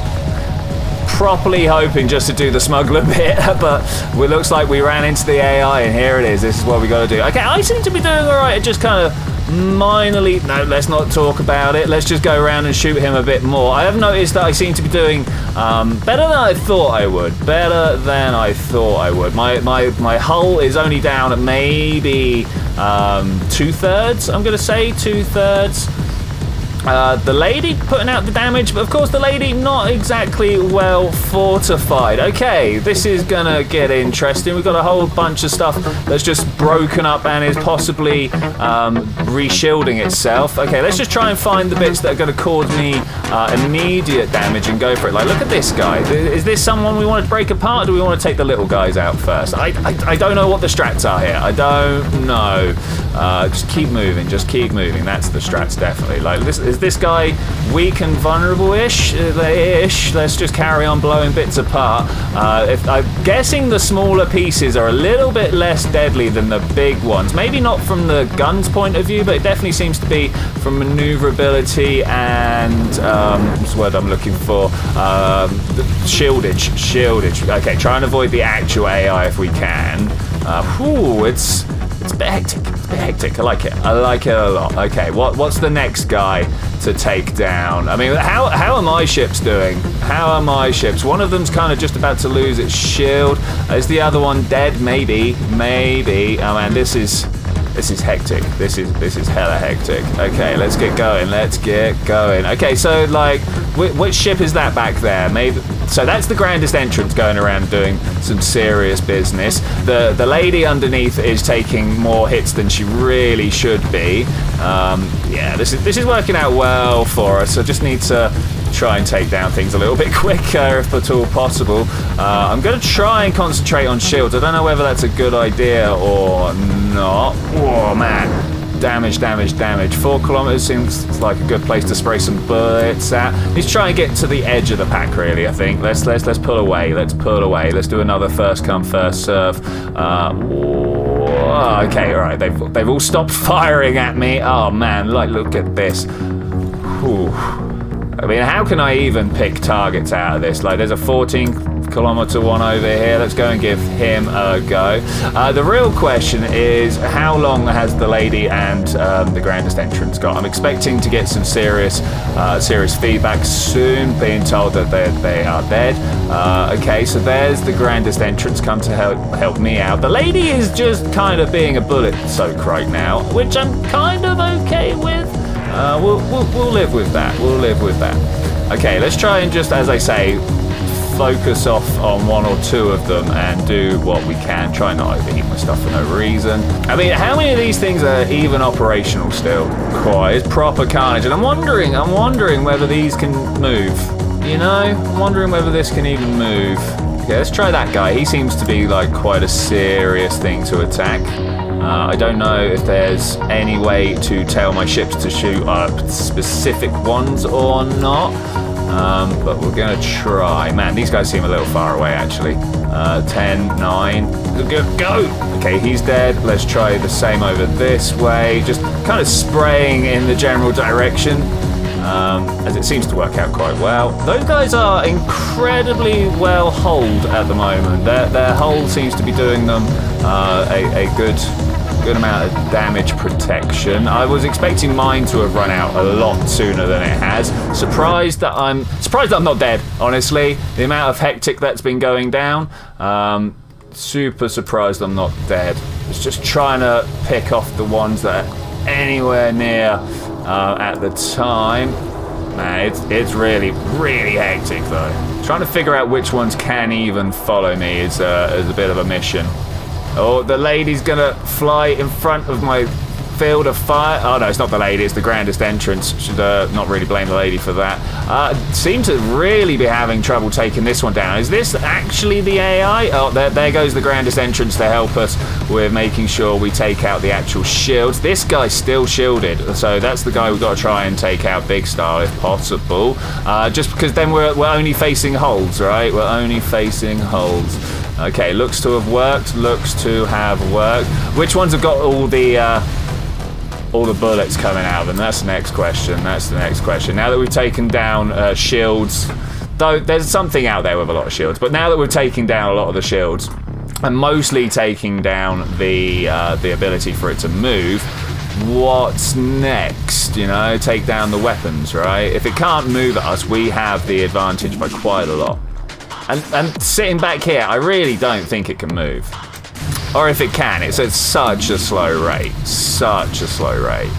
properly hoping just to do the smuggler bit, but it looks like we ran into the A I, and here it is. This is what we got to do. Okay, I seem to be doing all right. It just kind of. Minorly, no, let's not talk about it. Let's just go around and shoot him a bit more. I have noticed that I seem to be doing um, better than I thought I would. Better than I thought I would. My my my hull is only down at maybe um, two thirds. I'm gonna say two thirds. Uh, the lady putting out the damage, but of course the lady not exactly well fortified. Okay, this is gonna get interesting. We've got a whole bunch of stuff that's just broken up and is possibly um, reshielding itself. Okay, let's just try and find the bits that are gonna cause me uh, immediate damage and go for it. Like, look at this guy. Is this someone we want to break apart, or do we want to take the little guys out first? I, I, I don't know what the strats are here. I don't know. Uh, just keep moving, just keep moving. That's the strats, definitely. Like, this is this guy weak and vulnerable-ish? Ish. Let's just carry on blowing bits apart. Uh, if, I'm guessing the smaller pieces are a little bit less deadly than the big ones. Maybe not from the gun's point of view, but it definitely seems to be from maneuverability and um, what's the word I'm looking for? Um, shieldage, shieldage. Okay, try and avoid the actual A I if we can. Uh, ooh, it's. It's a bit hectic, it's a bit hectic, I like it, I like it a lot. Okay, what, what's the next guy to take down? I mean, how, how are my ships doing? How are my ships? One of them's kind of just about to lose its shield. Is the other one dead? Maybe, maybe. Oh man, this is, this is hectic. This is, this is hella hectic. Okay, let's get going, let's get going. Okay, so like, which, which ship is that back there? Maybe. So that's the grandest entrance going around doing some serious business. The the lady underneath is taking more hits than she really should be. Um, yeah, this is this is working out well for us. I just need to try and take down things a little bit quicker if at all possible. Uh, I'm going to try and concentrate on shields. I don't know whether that's a good idea or not. Oh, man. Damage, damage, damage. Four kilometers seems like a good place to spray some bullets at. Let's try and get to the edge of the pack, really. I think let's let's let's pull away. Let's pull away. Let's do another first come first serve. Uh, oh, okay, all right. They've they've all stopped firing at me. Oh man, like look at this. Whew. I mean, how can I even pick targets out of this? Like, there's a fourteen kilometer one over here. Let's go and give him a go. Uh, the real question is, how long has the lady and um, the grandest entrance got? I'm expecting to get some serious uh, serious feedback soon, being told that they, they are dead. Uh, okay, so there's the grandest entrance come to help help me out. The lady is just kind of being a bullet soak right now, which I'm kind of okay with. Uh, we'll, we'll, we'll live with that. We'll live with that. Okay, let's try and just, as I say, focus off on one or two of them and do what we can. Try not overheat my stuff for no reason. I mean, how many of these things are even operational still? Quite. It's proper carnage. And I'm wondering, I'm wondering whether these can move. You know? I'm wondering whether this can even move. Okay, let's try that guy. He seems to be like quite a serious thing to attack. Uh, I don't know if there's any way to tell my ships to shoot up specific ones or not. Um, but we're going to try. Man, these guys seem a little far away, actually. Uh, ten, nine, go, go! Okay, he's dead. Let's try the same over this way. Just kind of spraying in the general direction, um, as it seems to work out quite well. Those guys are incredibly well holed at the moment. Their, their hull seems to be doing them uh, a, a good... good amount of damage protection. I was expecting mine to have run out a lot sooner than it has. Surprised that I'm surprised that I'm not dead, honestly. The amount of hectic that's been going down. Um, super surprised I'm not dead. It's just trying to pick off the ones that are anywhere near uh, at the time. Man, it's, it's really, really hectic though. Trying to figure out which ones can even follow me is, uh, is a bit of a mission. Oh, the lady's gonna fly in front of my field of fire. Oh no, it's not the lady, it's the grandest entrance. Should uh, not really blame the lady for that. Uh, seem to really be having trouble taking this one down. Is this actually the A I? Oh, there, there goes the grandest entrance to help us with making sure we take out the actual shields. This guy's still shielded, so that's the guy we've got to try and take out big style if possible. Uh, just because then we're, we're only facing holes, right? We're only facing holes. Okay, looks to have worked, looks to have worked. Which ones have got all the uh, all the bullets coming out of them? That's the next question, that's the next question. Now that we've taken down uh, shields, though there's something out there with a lot of shields, but now that we're taking down a lot of the shields, and mostly taking down the, uh, the ability for it to move, what's next? You know, take down the weapons, right? If it can't move at us, we have the advantage by quite a lot. And, and sitting back here, I really don't think it can move. Or if it can, it's at such a slow rate. Such a slow rate.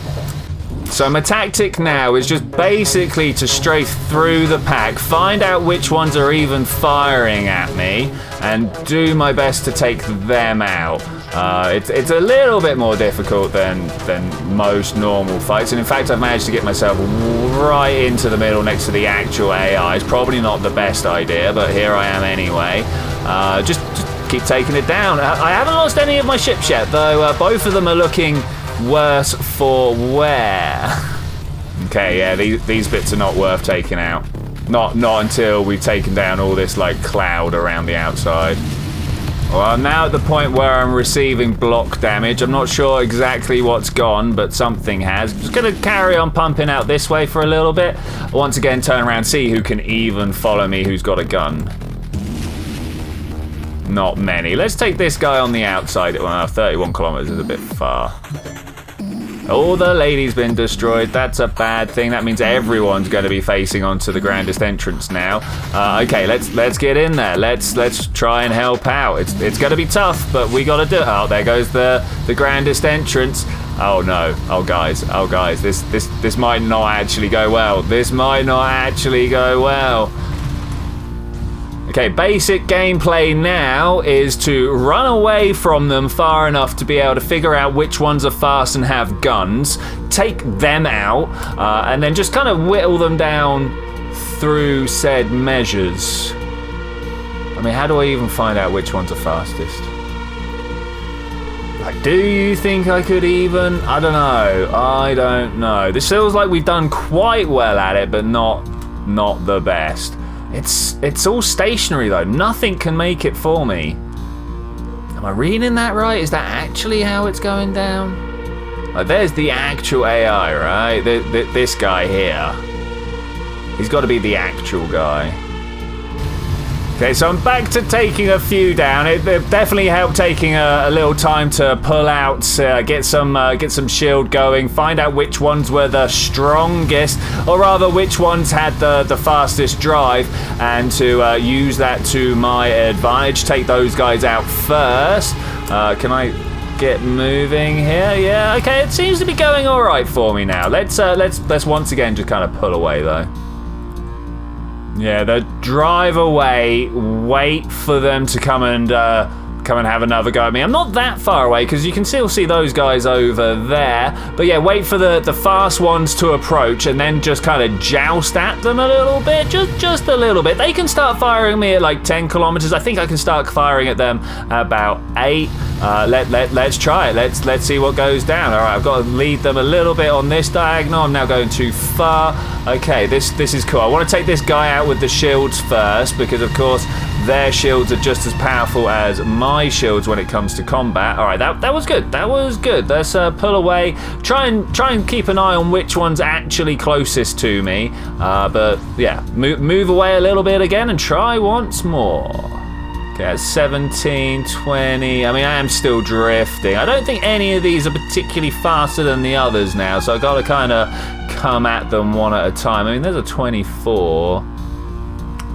So my tactic now is just basically to strafe through the pack, find out which ones are even firing at me, and do my best to take them out. Uh, it's, it's a little bit more difficult than, than most normal fights, and in fact I've managed to get myself right into the middle next to the actual A I. It's probably not the best idea, but here I am anyway. Uh, just, just keep taking it down. I, I haven't lost any of my ships yet, though uh, both of them are looking worse for wear. Okay, yeah, these, these bits are not worth taking out. Not, not until we've taken down all this like cloud around the outside. Well, I'm now at the point where I'm receiving block damage. I'm not sure exactly what's gone, but something has. Just gonna carry on pumping out this way for a little bit. Once again, turn around, see who can even follow me, who's got a gun. Not many. Let's take this guy on the outside. Well, thirty-one kilometers is a bit far. Oh, the lady's been destroyed. That's a bad thing. That means everyone's going to be facing onto the grandest entrance now. Uh, okay, let's let's get in there. Let's let's try and help out. It's it's going to be tough, but we got to do it. Oh, there goes the the grandest entrance. Oh no. Oh guys. Oh guys. This this this might not actually go well. This might not actually go well. Okay, basic gameplay now is to run away from them far enough to be able to figure out which ones are fast and have guns, take them out, uh, and then just kind of whittle them down through said measures. I mean, how do I even find out which ones are fastest? Like, do you think I could even? I don't know. I don't know. This feels like we've done quite well at it, but not not the best. It's it's all stationary though. Nothing can make it for me. Am I reading that right? Is that actually how it's going down? Like, there's the actual A I, right? The, the, this guy here. He's got to be the actual guy. Okay, so I'm back to taking a few down. It, it definitely helped taking a, a little time to pull out, uh, get some uh, get some shield going, find out which ones were the strongest, or rather which ones had the, the fastest drive, and to uh, use that to my advantage. Take those guys out first. Uh, can I get moving here? Yeah, okay, it seems to be going all right for me now. Let's, uh, let's, let's once again just kind of pull away though. Yeah, the drive away, wait for them to come and uh, come and have another go at me. I'm not that far away because you can still see those guys over there. But yeah, wait for the, the fast ones to approach and then just kind of joust at them a little bit, just, just a little bit. They can start firing me at like ten kilometers. I think I can start firing at them about eight. Uh, let, let, let's try it. Let's, let's see what goes down. All right, I've got to lead them a little bit on this diagonal. I'm now going too far. Okay, this, this is cool. I want to take this guy out with the shields first because, of course, their shields are just as powerful as my shields when it comes to combat. All right, that, that was good. That was good. Let's uh, pull away. Try and, try and keep an eye on which one's actually closest to me. Uh, but, yeah, move, move away a little bit again and try once more. Okay, seventeen, twenty, I mean, I am still drifting. I don't think any of these are particularly faster than the others now, so I gotta kinda come at them one at a time. I mean, there's a twenty-four.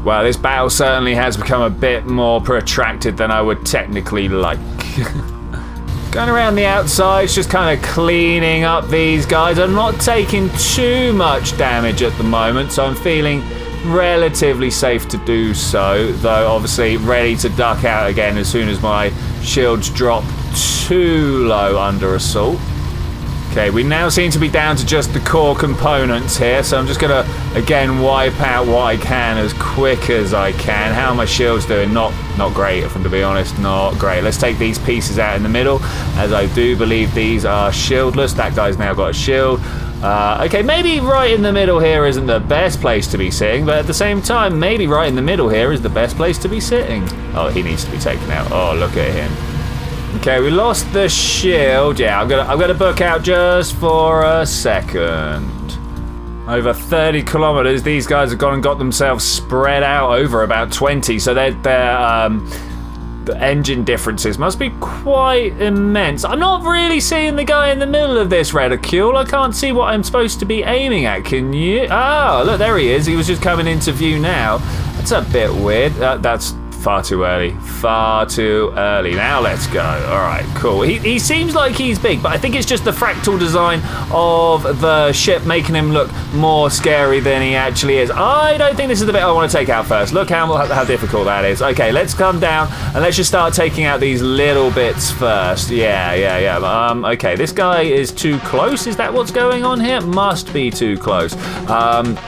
Well, this battle certainly has become a bit more protracted than I would technically like. Going around the outsides, just kind of cleaning up these guys. I'm not taking too much damage at the moment, so I'm feeling relatively safe to do so, though obviously ready to duck out again as soon as my shields drop too low under assault. Okay, we now seem to be down to just the core components here, so I'm just gonna again wipe out what I can as quick as I can. How are my shields doing? Not not great, if I'm to be honest, not great. Let's take these pieces out in the middle, as I do believe these are shieldless. That guy's now got a shield. Uh, okay, maybe right in the middle here isn't the best place to be sitting, but at the same time, maybe right in the middle here is the best place to be sitting. Oh, he needs to be taken out. Oh, look at him. Okay, we lost the shield. Yeah, I'm gonna, I'm gonna book out just for a second. Over thirty kilometers, these guys have gone and got themselves spread out over about twenty, so they're, they're um, the engine differences must be quite immense. I'm not really seeing the guy in the middle of this reticule. I can't see what I'm supposed to be aiming at, can you? Oh, look, there he is. He was just coming into view now. That's a bit weird. Uh, that's far too early. Far too early. Now let's go. All right, cool. He, he seems like he's big, but I think it's just the fractal design of the ship making him look more scary than he actually is. I don't think this is the bit I want to take out first. Look how, how difficult that is. Okay, let's come down and let's just start taking out these little bits first. Yeah, yeah, yeah. Um, okay, this guy is too close. Is that what's going on here? Must be too close. Um...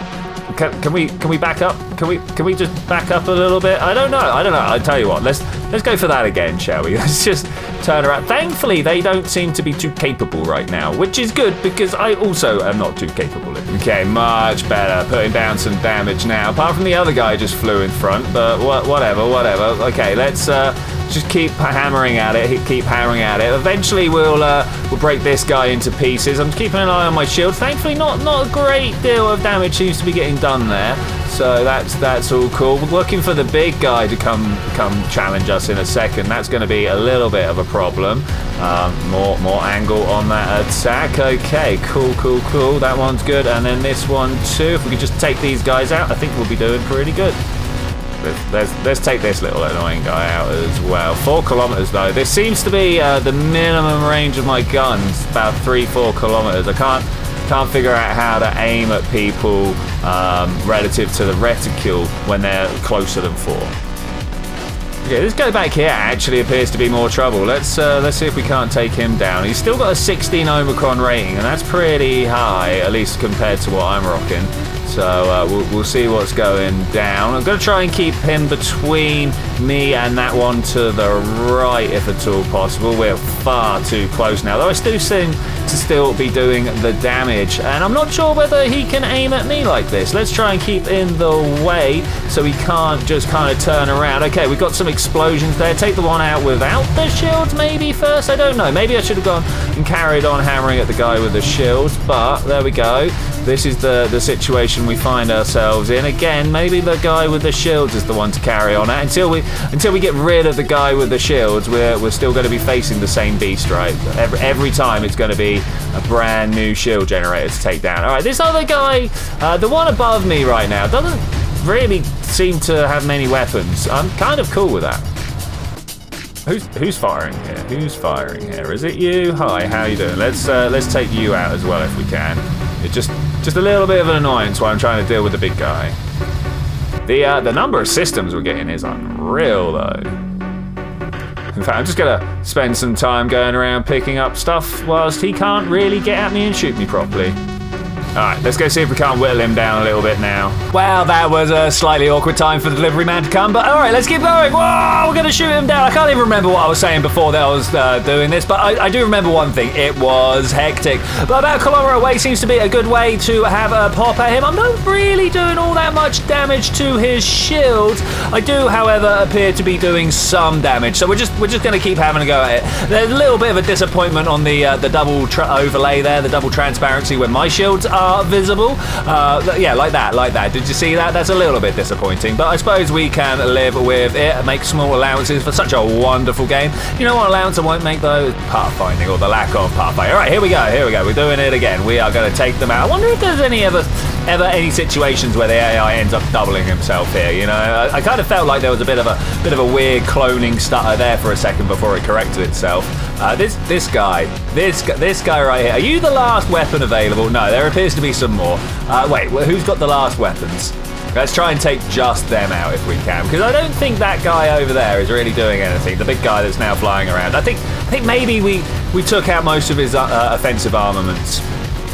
Can, can we can we back up? Can we can we just back up a little bit? I don't know. I don't know. I tell you what. Let's let's go for that again, shall we? Let's just turn around. Thankfully, they don't seem to be too capable right now, which is good because I also am not too capable. Okay, much better. Putting down some damage now. Apart from the other guy just flew in front, but wh whatever, whatever. Okay, let's uh, just keep hammering at it. Keep hammering at it. Eventually, we'll uh, we'll break this guy into pieces. I'm just keeping an eye on my shield. Thankfully, not not a great deal of damage seems to be getting done there, so that's that's all cool. We're looking for the big guy to come come challenge us in a second. That's going to be a little bit of a problem. Um, more more angle on that attack. Okay, cool, cool, cool. That one's good, and then this one too. If we could just take these guys out, I think we'll be doing pretty good. Let's, let's take this little annoying guy out as well. Four kilometers though. This seems to be uh, the minimum range of my guns. About three, four kilometers. I can't can't figure out how to aim at people um, relative to the reticule when they're closer than four. Okay, this guy back here actually appears to be more trouble. Let's uh, let's see if we can't take him down. He's still got a sixteen Omicron rating, and that's pretty high, at least compared to what I'm rocking. So uh, we'll, we'll see what's going down. I'm going to try and keep him between me and that one to the right if at all possible. We're far too close now, though I still seem to still be doing the damage. And I'm not sure whether he can aim at me like this. Let's try and keep in the way so he can't just kind of turn around. Okay, we've got some explosions there. Take the one out without the shield maybe first. I don't know. Maybe I should have gone and carried on hammering at the guy with the shield. But there we go. This is the, the situation we find ourselves in. Again, maybe the guy with the shields is the one to carry on at. Until we until we get rid of the guy with the shields, we're, we're still going to be facing the same beast, right? Every, every time it's going to be a brand new shield generator to take down. Alright, this other guy, uh, the one above me right now, doesn't really seem to have many weapons. I'm kind of cool with that. Who's, who's firing here? Who's firing here? Is it you? Hi, how you doing? Let's, uh, let's take you out as well if we can. It just... Just a little bit of an annoyance while I'm trying to deal with the big guy. The uh, the number of systems we're getting is unreal, though. In fact, I'm just going to spend some time going around picking up stuff whilst he can't really get at me and shoot me properly. Alright, let's go see if we can't whittle him down a little bit now. Wow, that was a slightly awkward time for the delivery man to come, but alright, let's keep going. Whoa, we're going to shoot him down. I can't even remember what I was saying before that I was uh, doing this, but I, I do remember one thing. It was hectic. But about a kilometre away seems to be a good way to have a pop at him. I'm not really doing all that much damage to his shield. I do, however, appear to be doing some damage, so we're just we're just going to keep having a go at it. There's a little bit of a disappointment on the, uh, the double tra overlay there, the double transparency when my shields are Are visible. Uh, yeah, like that, like that. Did you see that? That's a little bit disappointing, but I suppose we can live with it and make small allowances for such a wonderful game. You know what allowance I won't make, though? Pathfinding, or the lack of pathfinding. All right, here we go, here we go. We're doing it again. We are going to take them out. I wonder if there's any ever, ever any situations where the A I ends up doubling himself here, you know? I, I kind of felt like there was a bit of a bit of a weird cloning stutter there for a second before it corrected itself. Uh, this this guy, this, this guy right here. Are you the last weapon available? No, there appears to be some more. Uh, wait, well, who's got the last weapons? Let's try and take just them out if we can, because I don't think that guy over there is really doing anything. The big guy that's now flying around. I think I think maybe we we took out most of his uh, offensive armaments.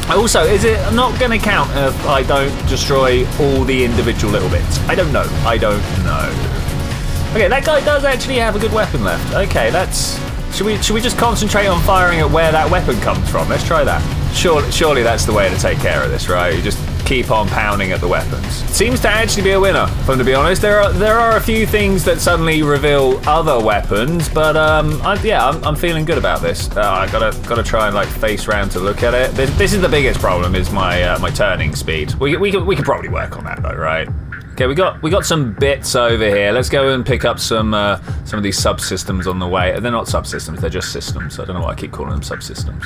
Also, is it not going to count if I don't destroy all the individual little bits? I don't know. I don't know. Okay, that guy does actually have a good weapon left. Okay, that's. Should we should we just concentrate on firing at where that weapon comes from? Let's try that. Surely, surely that's the way to take care of this, right? You just keep on pounding at the weapons. Seems to actually be a winner, if I'm to be honest. There are there are a few things that suddenly reveal other weapons, but um, I, yeah, I'm, I'm feeling good about this. Uh, I gotta gotta try and like face round to look at it. This, this is the biggest problem: is my uh, my turning speed. We we could we could probably work on that though, right? Okay, we got we got some bits over here. Let's go and pick up some uh, some of these subsystems on the way. They're not subsystems; they're just systems. I don't know why I keep calling them subsystems.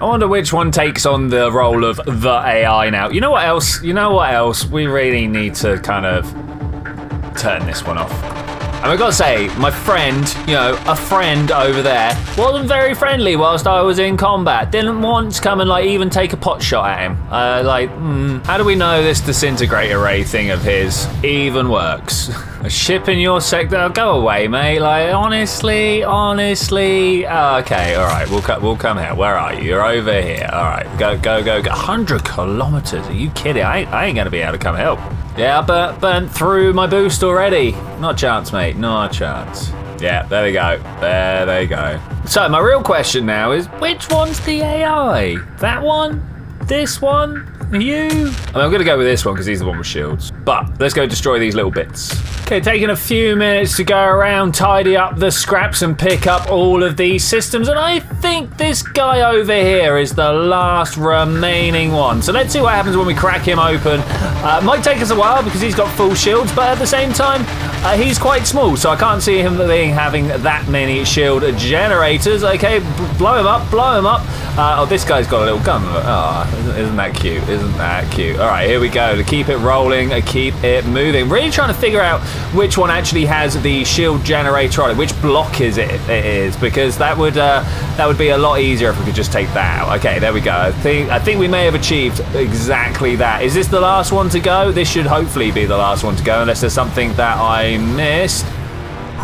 I wonder which one takes on the role of the A I now. You know what else? You know what else? We really need to kind of turn this one off. And I've got to say, my friend, you know, a friend over there, wasn't very friendly whilst I was in combat. Didn't once come and like even take a pot shot at him. Uh, like, mm, how do we know this disintegrator ray thing of his even works? A ship in your sector? Go away, mate. Like, honestly, honestly. Oh, okay, all right. We'll come. We'll come here. Where are you? You're over here. All right. Go, go, go, go. one hundred kilometers? Are you kidding? I, I ain't gonna be able to come help. Yeah, I burnt, burnt through my boost already. Not a chance, mate. Not a chance. Yeah, there we go. There they go. So my real question now is, which one's the A I? That one? This one? You? I mean, I'm going to go with this one because he's the one with shields. But let's go destroy these little bits. Okay, taking a few minutes to go around, tidy up the scraps and pick up all of these systems. And I think this guy over here is the last remaining one. So let's see what happens when we crack him open. Uh, might take us a while because he's got full shields, but at the same time, uh, he's quite small. So I can't see him being having that many shield generators. Okay, blow him up, blow him up. Uh, oh, this guy's got a little gun. Oh, isn't that cute? Isn't that cute? All right, here we go. To keep it rolling, to keep it moving. Really trying to figure out which one actually has the shield generator on it, which block is it? It is because that would uh, that would be a lot easier if we could just take that out. Okay, there we go. I think I think we may have achieved exactly that. Is this the last one to go? This should hopefully be the last one to go, unless there's something that I missed.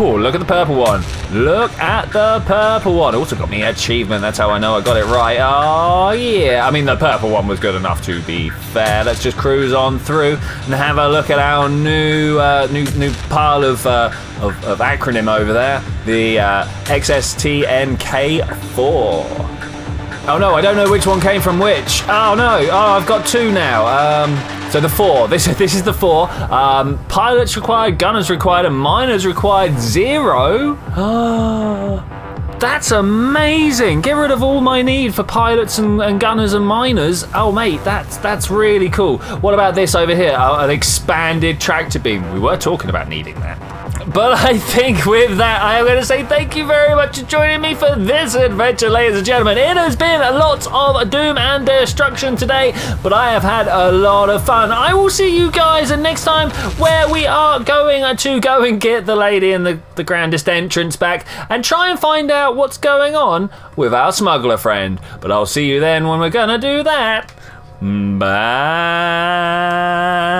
Oh, look at the purple one. Look at the purple one. Also got me achievement. That's how I know I got it right. Oh, yeah. I mean, the purple one was good enough, to be fair. Let's just cruise on through and have a look at our new uh, new, new pile of, uh, of, of acronym over there. The uh, X S T N K four. Oh no, I don't know which one came from which. Oh no, oh, I've got two now. Um, so the four, this, this is the four. Um, pilots required, gunners required, and miners required zero. Oh, that's amazing. Get rid of all my need for pilots and, and gunners and miners. Oh mate, that's, that's really cool. What about this over here? Oh, an expanded tractor beam. We were talking about needing that. But I think with that, I am going to say thank you very much for joining me for this adventure, ladies and gentlemen. It has been a lot of doom and destruction today, but I have had a lot of fun. I will see you guys in next time, where we are going to go and get the lady in the, the grandest entrance back and try and find out what's going on with our smuggler friend. But I'll see you then when we're going to do that. Bye.